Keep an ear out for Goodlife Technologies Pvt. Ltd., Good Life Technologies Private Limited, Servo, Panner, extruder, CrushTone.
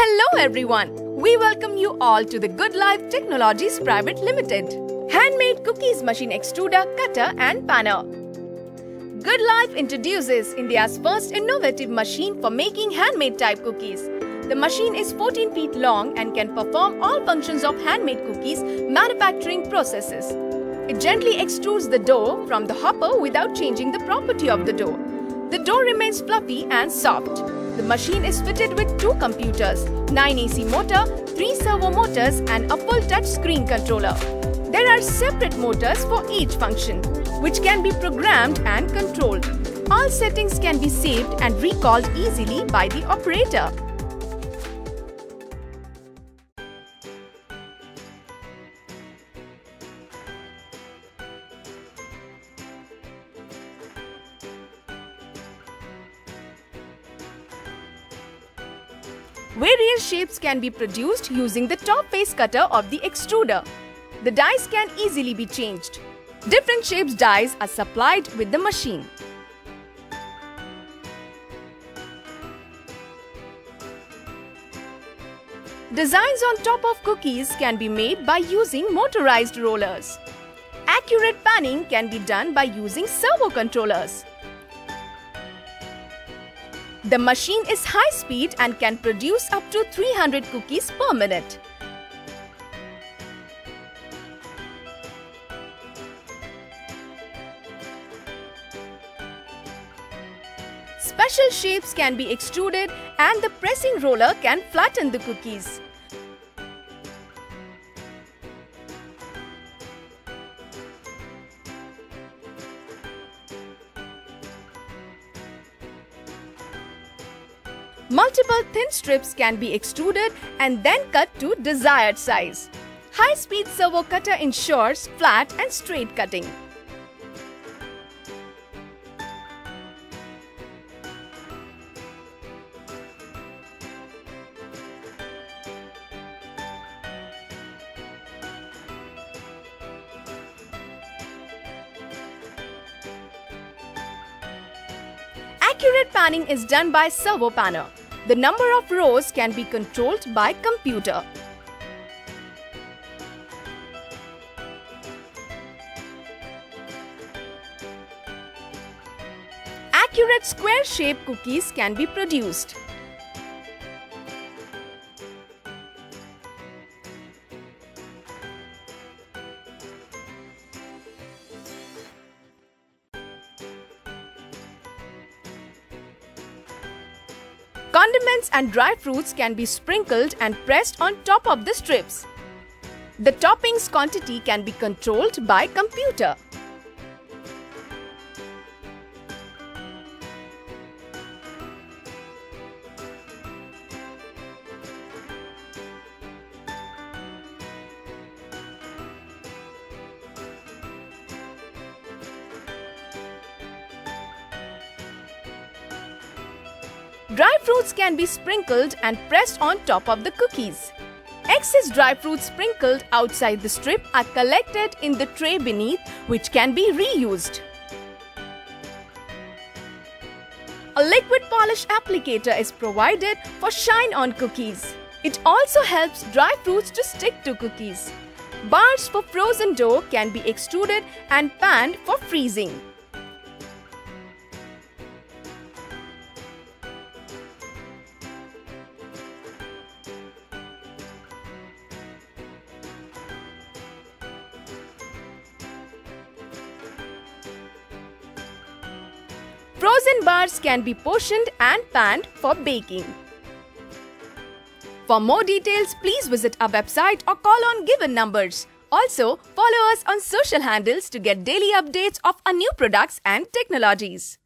Hello everyone, we welcome you all to the Good Life Technologies Private Limited. Handmade cookies machine extruder, cutter and panner. Good Life introduces India's first innovative machine for making handmade type cookies. The machine is 14 feet long and can perform all functions of handmade cookies manufacturing processes. It gently extrudes the dough from the hopper without changing the property of the dough. The dough remains fluffy and soft. The machine is fitted with 2 computers, 9 AC motor, 3 servo motors and a full touch screen controller. There are separate motors for each function, which can be programmed and controlled. All settings can be saved and recalled easily by the operator. Various shapes can be produced using the top face cutter of the extruder. The dies can easily be changed. Different shapes dies are supplied with the machine. Designs on top of cookies can be made by using motorized rollers. Accurate panning can be done by using servo controllers. The machine is high speed and can produce up to 300 cookies per minute. Special shapes can be extruded and the pressing roller can flatten the cookies. Multiple thin strips can be extruded and then cut to desired size. High-speed servo cutter ensures flat and straight cutting. Accurate panning is done by servo panner. The number of rows can be controlled by computer. Accurate square-shaped cookies can be produced. Condiments and dry fruits can be sprinkled and pressed on top of the strips. The toppings quantity can be controlled by computer. Dry fruits can be sprinkled and pressed on top of the cookies. Excess dry fruits sprinkled outside the strip are collected in the tray beneath, which can be reused. A liquid polish applicator is provided for shine on cookies. It also helps dry fruits to stick to cookies. Bars for frozen dough can be extruded and panned for freezing. Frozen bars can be portioned and panned for baking. For more details, please visit our website or call on given numbers. Also, follow us on social handles to get daily updates of our new products and technologies.